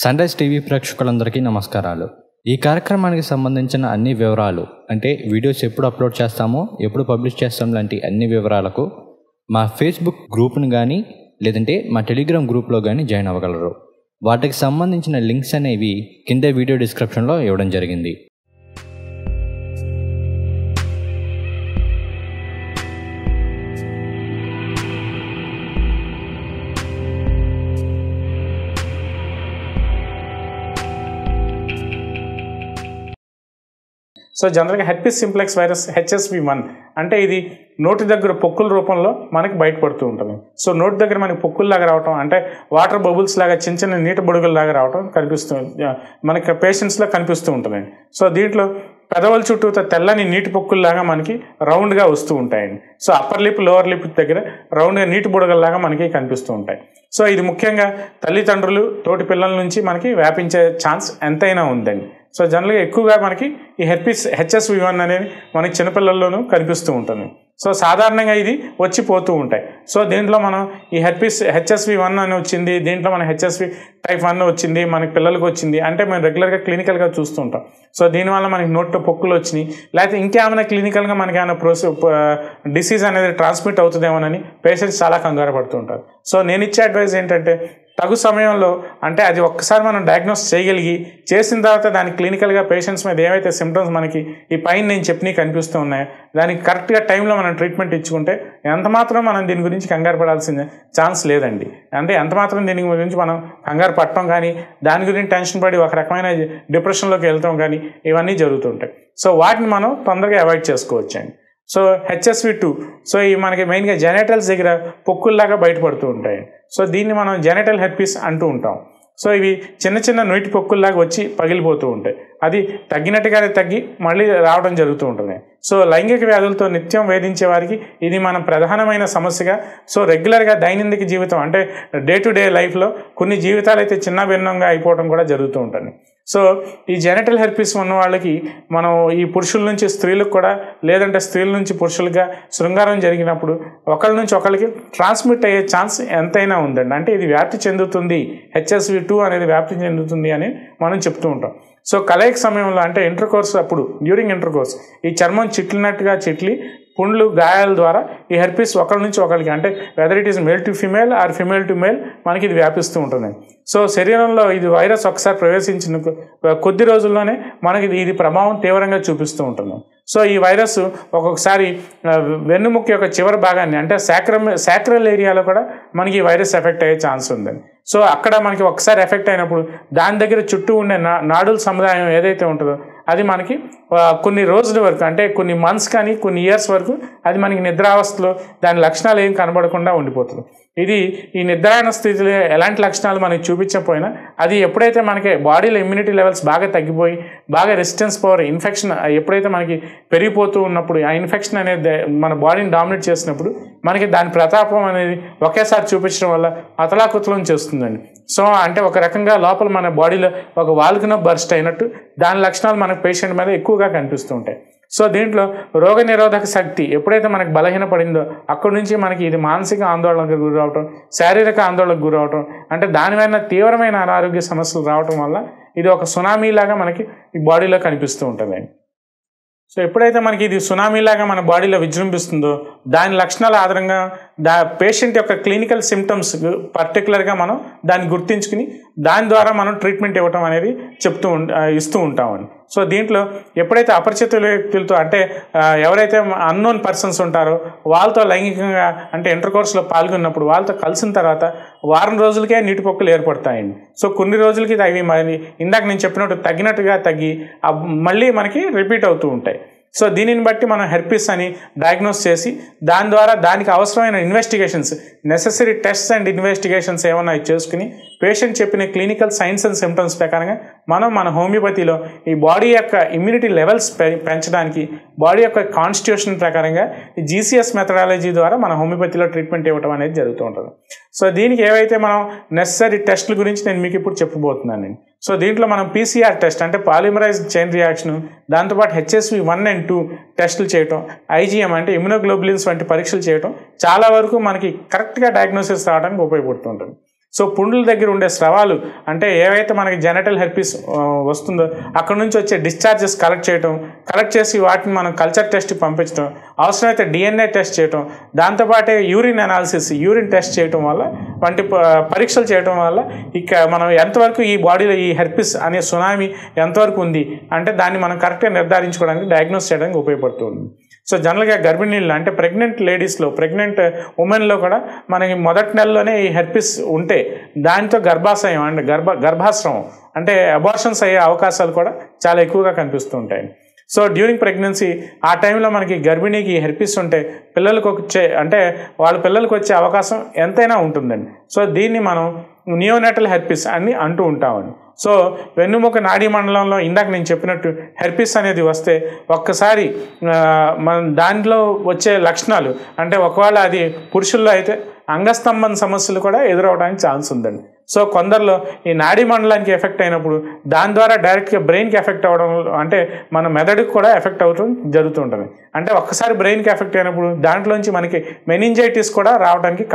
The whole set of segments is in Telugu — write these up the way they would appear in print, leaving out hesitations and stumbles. సన్ రైజ్ టీవీ ప్రేక్షకులందరికీ నమస్కారాలు. ఈ కార్యక్రమానికి సంబంధించిన అన్ని వివరాలు, అంటే వీడియోస్ ఎప్పుడు అప్లోడ్ చేస్తామో, ఎప్పుడు పబ్లిష్ చేస్తాం లాంటి అన్ని వివరాలకు మా ఫేస్బుక్ గ్రూప్ను కానీ లేదంటే మా టెలిగ్రామ్ గ్రూప్లో కానీ జాయిన్ అవ్వగలరు. వాటికి సంబంధించిన లింక్స్ అనేవి కింద వీడియో డిస్క్రిప్షన్లో ఇవ్వడం జరిగింది. సో జనరల్గా హెర్పిస్ సింప్లెక్స్ వైరస్ HSV1 అంటే ఇది నోటి దగ్గర పొక్కుల రూపంలో మనకి బయటపడుతూ ఉంటుంది. సో నోటి దగ్గర మనకి పొక్కుల్లాగా రావటం, అంటే వాటర్ బబుల్స్ లాగా చిన్న చిన్న నీటి బొడుగుల్లాగా రావటం కనిపిస్తూ మనకి పేషెంట్స్లో కనిపిస్తూ ఉంటుందండి. సో దీంట్లో పెదవుల చుట్టూ తెల్లని నీటి పొక్కుల్లాగా మనకి రౌండ్గా వస్తూ ఉంటాయండి. So upper lip lower lip దగ్గర రౌండ్గా నీటి బుడగల్లాగా మనకి కనిపిస్తూ ఉంటాయి. సో ఇది ముఖ్యంగా తల్లిదండ్రులు తోటి పిల్లల నుంచి మనకి వ్యాపించే ఛాన్స్ ఎంతైనా ఉందండి. సో జనరల్గా ఎక్కువగా మనకి ఈ HSV1 అనేది మనకి చిన్నపిల్లల్లోనూ కనిపిస్తూ ఉంటుంది. సో సాధారణంగా ఇది వచ్చిపోతూ ఉంటాయి. సో దీంట్లో మనం ఈ HSV1 అని వచ్చింది, దీంట్లో మన HSV type 1 వచ్చింది, మనకి పిల్లలకు వచ్చింది అంటే మనం రెగ్యులర్గా క్లినికల్గా చూస్తూ ఉంటాం. సో దీనివల్ల మనకి నోట్లో పొక్కులు వచ్చినాయి, లేకపోతే ఇంకేమైనా క్లినికల్గా మనకి ఏమైనా డిసీజ్ అనేది ట్రాన్స్మిట్ అవుతుందేమోనని పేషెంట్స్ చాలా కంగారు పడుతూ ఉంటారు. సో నేను ఇచ్చే అడ్వైజ్ ఏంటంటే, తగు సమయంలో, అంటే అది ఒక్కసారి మనం డయాగ్నోస్ చేయగలిగి చేసిన తర్వాత దాని క్లినికల్గా పేషెంట్స్ మీద ఏవైతే సిమ్టమ్స్ మనకి ఈ పైన నేను చెప్పినవి కనిపిస్తూ ఉన్నాయో దానికి కరెక్ట్గా టైంలో మనం ట్రీట్మెంట్ ఇచ్చుకుంటే ఎంత మాత్రం మనం దీని గురించి కంగారు పడాల్సిన ఛాన్స్ లేదండి. అంటే ఎంత మాత్రం దీని గురించి మనం కంగారు పట్టడం కానీ, దాని గురించి టెన్షన్ పడి ఒక రకమైన డిప్రెషన్లోకి వెళ్తాం కానీ ఇవన్నీ జరుగుతుంటాయి. సో వాటిని మనం తొందరగా అవాయిడ్ చేసుకోవచ్చండి. సో HSV2, సో ఇవి మనకి మెయిన్గా జెనిటల్స్ దగ్గర పొక్కుల్లాగా బయటపడుతూ ఉంటాయి. సో దీన్ని మనం జెనిటల్ హెర్పిస్ అంటూ ఉంటాం. సో ఇవి చిన్న చిన్న నోటి పొక్కుల్లాగా వచ్చి పగిలిపోతూ ఉంటాయి. అది తగ్గినట్టుగానే తగ్గి మళ్ళీ రావడం జరుగుతూ ఉంటుంది. సో లైంగిక వ్యాధులతో నిత్యం వేధించే వారికి ఇది మన ప్రధానమైన సమస్యగా, సో రెగ్యులర్గా దైనందిక జీవితం, అంటే డే టు డే లైఫ్లో కొన్ని జీవితాలు అయితే చిన్న భిన్నంగా అయిపోవడం కూడా జరుగుతూ ఉంటుంది. సో ఈ జెనిటల్ హెర్పిస్ ఉన్న వాళ్ళకి మనం ఈ పురుషుల నుంచి స్త్రీలకు కూడా, లేదంటే స్త్రీల నుంచి పురుషులుగా శృంగారం జరిగినప్పుడు ఒకళ్ళ నుంచి ఒకళ్ళకి ట్రాన్స్మిట్ అయ్యే ఛాన్స్ ఎంతైనా ఉందండి. అంటే ఇది వ్యాప్తి చెందుతుంది, HSV2 అనేది వ్యాప్తి చెందుతుంది అని మనం చెప్తూ ఉంటాం. సో కలయిక సమయంలో, అంటే ఇంటర్కోర్స్ అప్పుడు, డ్యూరింగ్ ఇంటర్కోర్స్ ఈ చర్మం చిట్లినట్టుగా చిట్లి పుండ్లు గాయాల ద్వారా ఈ హెర్పిస్ ఒకరి నుంచి ఒకరికి, అంటే whether it is male to female or female to male మనకి ఇది వ్యాపిస్తూ ఉంటుంది. సో శరీరంలో ఇది వైరస్ ఒకసారి ప్రవేశించిన కొద్ది రోజుల్లోనే మనకి ఇది ప్రభావం తీవ్రంగా చూపిస్తూ ఉంటుంది. సో ఈ వైరస్ ఒక్కొక్కసారి వెన్నుముక్క యొక్క చివరి భాగాన్ని, అంటే సాక్రల్ ఏరియాలో కూడా మనకి ఈ వైరస్ ఎఫెక్ట్ అయ్యే ఛాన్స్ ఉందండి. సో అక్కడ మనకి ఒకసారి ఎఫెక్ట్ అయినప్పుడు దాని దగ్గర చుట్టూ ఉండే నాడుల సముదాయం ఏదైతే ఉంటుందో అది మనకి కొన్ని రోజుల వరకు, అంటే కొన్ని మంత్స్ కానీ కొన్ని ఇయర్స్ వరకు అది మనకి నిద్రావస్థలో దాని లక్షణాలు ఏం కనబడకుండా ఉండిపోతుంది. ఇది ఈ నిద్రాయన స్థితిలో ఎలాంటి లక్షణాలు మనకి చూపించకపోయినా అది ఎప్పుడైతే మనకి బాడీలో ఇమ్యూనిటీ లెవెల్స్ బాగా తగ్గిపోయి బాగా రెసిస్టెన్స్ పవర్, ఇన్ఫెక్షన్ ఎప్పుడైతే మనకి పెరిగిపోతూ ఉన్నప్పుడు ఆ ఇన్ఫెక్షన్ అనేది మన బాడీని డామినేట్ చేసినప్పుడు మనకి దాని ప్రతాపం అనేది ఒకేసారి చూపించడం వల్ల అతలాకుతలం చేస్తుందండి. సో అంటే ఒక రకంగా లోపల మన బాడీలో ఒక వాల్కనో బర్స్ట్ అయినట్టు దాని లక్షణాలు మనకు పేషెంట్ మీద ఎక్కువగా కనిపిస్తూ ఉంటాయి. సో దీంట్లో రోగనిరోధక శక్తి ఎప్పుడైతే మనకు బలహీనపడిందో అక్కడి నుంచి మనకి ఇది మానసిక ఆందోళనకు గురవటం, శారీరక ఆందోళనకు గురవటం, అంటే దానివల్ల తీవ్రమైన అనారోగ్య సమస్యలు రావటం వల్ల ఇది ఒక సునామీలాగా మనకి ఈ బాడీలో కనిపిస్తూ ఉంటుంది. సో ఎప్పుడైతే మనకి ఇది సునామీలాగా మన బాడీలో విజృంభిస్తుందో దాని లక్షణాల ఆధారంగా పేషెంట్ యొక్క క్లినికల్ సిమ్టమ్స్ పర్టికులర్గా మనం దాన్ని గుర్తించుకుని దాని ద్వారా మనం ట్రీట్మెంట్ ఇవ్వటం అనేది ఇస్తూ ఉంటామని. సో దీంట్లో ఎప్పుడైతే అపరిచిత వ్యక్తులతో, అంటే ఎవరైతే అన్నోన్ పర్సన్స్ ఉంటారో వాళ్ళతో లైంగికంగా, అంటే ఇంటర్కోర్స్లో పాల్గొన్నప్పుడు వాళ్ళతో కలిసిన తర్వాత వారం రోజులకే నీటి పొక్కులు ఏర్పడతాయండి. సో కొన్ని రోజులకి అవి ఇందాక నేను చెప్పినట్టు తగ్గినట్టుగా తగ్గి మళ్ళీ మనకి రిపీట్ అవుతూ ఉంటాయి. సో దీనిని బట్టి మనం హెర్పిస్ అని డయాగ్నోస్ చేసి దాని ద్వారా దానికి అవసరమైన investigations, necessary tests and investigations ఏమైనా చేసుకుని పేషెంట్ చెప్పిన క్లినికల్ సైన్స్ అండ్ సిమ్టమ్స్ ప్రకారంగా మనం మన హోమియోపతిలో ఈ బాడీ యొక్క ఇమ్యూనిటీ లెవెల్స్ పెంచడానికి బాడీ యొక్క కాన్స్టిట్యూషన్ ప్రకారంగా ఈ GCS మెథడాలజీ ద్వారా మన హోమియోపతిలో ట్రీట్మెంట్ ఇవ్వడం అనేది జరుగుతూ ఉంటుంది. సో దీనికి ఏవైతే మనం నెససరీ టెస్టుల గురించి నేను మీకు ఇప్పుడు చెప్పబోతున్నాను. సో దీంట్లో మనం PCR టెస్ట్, అంటే పాలిమరైజ్ చైన్ రియాక్షన్, దాంతోపాటు HSV1 and 2 టెస్టులు చేయటం, IgM అంటే ఇమ్యునోగ్లోబులిన్స్ వంటి పరీక్షలు చేయటం చాలా వరకు మనకి కరెక్ట్గా డయాగ్నోసిస్ రావడానికి ఉపయోగపడుతుంటుంది. సో పుండ్ల దగ్గర ఉండే స్రావాలు అంటే ఏవైతే మనకి జెనిటల్ హెర్పిస్ వస్తుందో అక్కడ నుంచి వచ్చే డిశ్చార్జెస్ కలెక్ట్ చేయటం, కలెక్ట్ చేసి వాటిని మనం కల్చర్ టెస్ట్కి పంపించడం, అవసరమైతే DNA టెస్ట్ చేయటం, దాంతోపాటే యూరిన్ అనాలిసిస్ యూరిన్ టెస్ట్ చేయటం వల్ల వంటి పరీక్షలు చేయటం వల్ల ఇక మనం ఎంతవరకు ఈ బాడీలో ఈ హెర్పిస్ అనే సునామీ ఎంతవరకు ఉంది అంటే దాన్ని మనం కరెక్ట్గా నిర్ధారించుకోవడానికి డయాగ్నోస్ చేయడానికి ఉపయోగపడుతుంది. సో జనరల్గా గర్భిణీలు అంటే ప్రెగ్నెంట్ లేడీస్లో ప్రెగ్నెంట్ ఉమెన్లో కూడా మనకి మొదటి నెలలోనే ఈ హెర్పిస్ ఉంటే దానితో గర్భాశయం అంటే గర్భాశ్రవం అంటే అబార్షన్స్ అయ్యే అవకాశాలు కూడా చాలా ఎక్కువగా కనిపిస్తూ ఉంటాయి. సో డ్యూరింగ్ ప్రెగ్నెన్సీ ఆ టైంలో మనకి గర్భిణీకి హెర్పిస్ ఉంటే పిల్లలకు వచ్చే అంటే వాళ్ళ పిల్లలకు వచ్చే అవకాశం ఎంతైనా ఉంటుందండి. సో దీన్ని మనం నియోనాటల్ హెర్పిస్ అని అంటూ ఉంటామండి. సో వెన్నుముక నాడీ మండలంలో ఇందాక నేను చెప్పినట్టు హెర్పిస్ అనేది వస్తే ఒక్కసారి మనం దాంట్లో వచ్చే లక్షణాలు అంటే ఒకవేళ అది పురుషుల్లో అయితే అంగస్తంభన సమస్యలు కూడా ఎదురవడానికి ఛాన్స్ ఉందండి. సో కొందరిలో ఈ నాడీ మండలానికి ఎఫెక్ట్ అయినప్పుడు దాని ద్వారా డైరెక్ట్గా బ్రెయిన్కి ఎఫెక్ట్ అవ్వడం అంటే మన మెదడుకు కూడా ఎఫెక్ట్ అవ్వడం జరుగుతూ ఉంటుంది. అంటే ఒక్కసారి బ్రెయిన్కి ఎఫెక్ట్ అయినప్పుడు దాంట్లోంచి మనకి మెనింజైటిస్ కూడా రావడానికి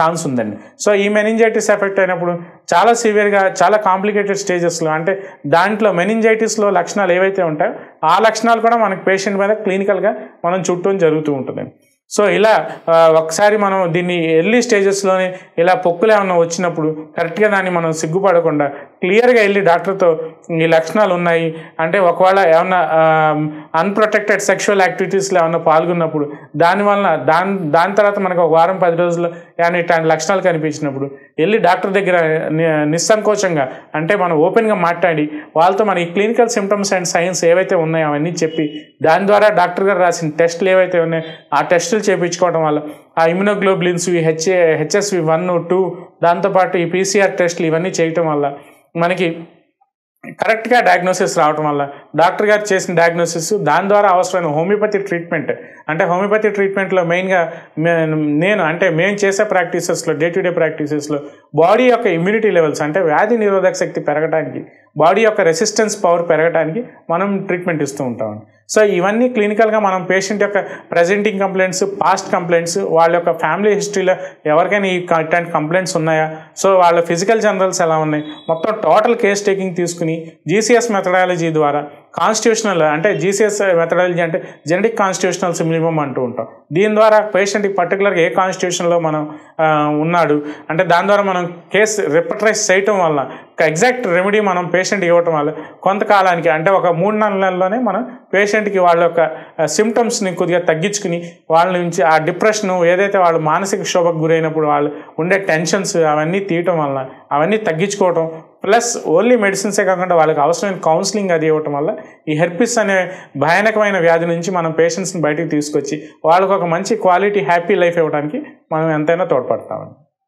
ఛాన్స్ ఉందండి. సో ఈ మెనింజైటిస్ ఎఫెక్ట్ అయినప్పుడు చాలా సివియర్గా చాలా కాంప్లికేటెడ్ స్టేజెస్లో అంటే దాంట్లో మెనింజైటిస్లో లక్షణాలు ఏవైతే ఉంటాయో ఆ లక్షణాలు కూడా మనకి పేషెంట్ మీద క్లినికల్గా మనం చుట్టడం జరుగుతూ ఉంటుంది. సో ఇలా ఒకసారి మనం దీన్ని ఎర్లీ స్టేజెస్లోనే ఇలా పొక్కులు ఏమన్నా వచ్చినప్పుడు కరెక్ట్గా దాన్ని మనం సిగ్గుపడకుండా క్లియర్గా వెళ్ళి డాక్టర్తో ఈ లక్షణాలు ఉన్నాయి అంటే ఒకవేళ ఏమన్నా అన్ప్రొటెక్టెడ్ సెక్షువల్ యాక్టివిటీస్లో ఏమన్నా పాల్గొన్నప్పుడు దానివల్ల దాని తర్వాత మనకు ఒక వారం 10 రోజుల్లో ఏమైనా ఇట్లాంటి లక్షణాలు కనిపించినప్పుడు వెళ్ళి డాక్టర్ దగ్గర నిస్సంకోచంగా అంటే మనం ఓపెన్గా మాట్లాడి వాళ్ళతో మన ఈ క్లినికల్ సిమ్టమ్స్ అండ్ సైన్స్ ఏవైతే ఉన్నాయో అవన్నీ చెప్పి దాని ద్వారా డాక్టర్ గారు రాసిన టెస్టులు ఏవైతే ఉన్నాయో ఆ టెస్టులు చేయించుకోవడం వల్ల ఆ ఇమ్యునోగ్లోబులిన్స్ ఈ HSV1, 2 దాంతోపాటు ఈ PCR టెస్టులు ఇవన్నీ చేయటం వల్ల మనకి కరెక్ట్గా డయాగ్నోసిస్ రావటం వల్ల డాక్టర్ గారు చేసిన డయాగ్నోసిస్ దాని ద్వారా అవసరమైన హోమియోపతి ట్రీట్మెంట్ అంటే హోమియోపతి ట్రీట్మెంట్లో మెయిన్గా మేము చేసే ప్రాక్టీసెస్లో డే టు డే ప్రాక్టీసెస్లో బాడీ యొక్క ఇమ్యూనిటీ లెవెల్స్ అంటే వ్యాధి నిరోధక శక్తి పెరగడానికి బాడీ యొక్క రెసిస్టెన్స్ పవర్ పెరగడానికి మనం ట్రీట్మెంట్ ఇస్తూ ఉంటాం. సో ఇవన్నీ క్లినికల్గా మనం పేషెంట్ యొక్క ప్రెజెంటింగ్ కంప్లైంట్స్, పాస్ట్ కంప్లైంట్స్, వాళ్ళ యొక్క ఫ్యామిలీ హిస్టరీలో ఎవరికైనా ఇట్లాంటి కంప్లైంట్స్ ఉన్నాయా, సో వాళ్ళ ఫిజికల్ జనరల్స్ ఎలా ఉన్నాయి, మొత్తం టోటల్ కేస్ టేకింగ్ తీసుకుని GCS మెథడాలజీ ద్వారా కాన్స్టిట్యూషనల్ అంటే GCS మెథడాలజీ అంటే జెనెటిక్ కాన్స్టిట్యూషనల్ సిమిలిమం అంటూ ఉంటాం. దీని ద్వారా పేషెంట్కి పర్టికులర్గా ఏ కాన్స్టిట్యూషన్లో మనం ఉన్నాడు అంటే దాని ద్వారా మనం కేసు రిపట్రైజ్ చేయటం వల్ల ఎగ్జాక్ట్ రెమెడీ మనం పేషెంట్కి ఇవ్వటం వల్ల కొంతకాలానికి అంటే ఒక 3-4 నెలల్లోనే మనం పేషెంట్కి వాళ్ళ యొక్క సిమ్టమ్స్ని కొద్దిగా తగ్గించుకుని వాళ్ళ నుంచి ఆ డిప్రెషను ఏదైతే వాళ్ళు మానసిక క్షోభకు గురైనప్పుడు వాళ్ళు ఉండే టెన్షన్స్ అవన్నీ తీయటం వల్ల అవన్నీ తగ్గించుకోవటం ప్లస్ ఓన్లీ మెడిసిన్సే కాకుండా వాళ్ళకి అవసరమైన కౌన్సిలింగ్ అది ఇవ్వటం వల్ల ఈ హెర్పిస్ అనే భయానకమైన వ్యాధి నుంచి మనం పేషెంట్స్ని బయటకు తీసుకొచ్చి వాళ్ళకు ఒక మంచి క్వాలిటీ హ్యాపీ లైఫ్ ఇవ్వడానికి మనం ఎంతైనా తోడ్పడతామని